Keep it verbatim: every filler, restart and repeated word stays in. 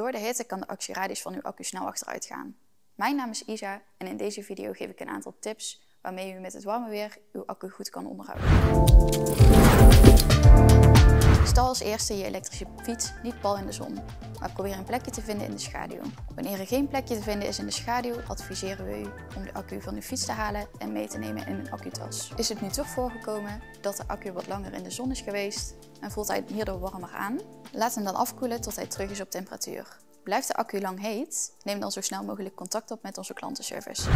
Door de hitte kan de actieradius van uw accu snel achteruit gaan. Mijn naam is Iza en in deze video geef ik een aantal tips waarmee u met het warme weer uw accu goed kan onderhouden. Stal als eerste je elektrische fiets niet pal in de zon, maar probeer een plekje te vinden in de schaduw. Wanneer er geen plekje te vinden is in de schaduw, adviseren we u om de accu van uw fiets te halen en mee te nemen in een accutas. Is het nu toch voorgekomen dat de accu wat langer in de zon is geweest en voelt hij hierdoor warmer aan? Laat hem dan afkoelen tot hij terug is op temperatuur. Blijft de accu lang heet? Neem dan zo snel mogelijk contact op met onze klantenservice.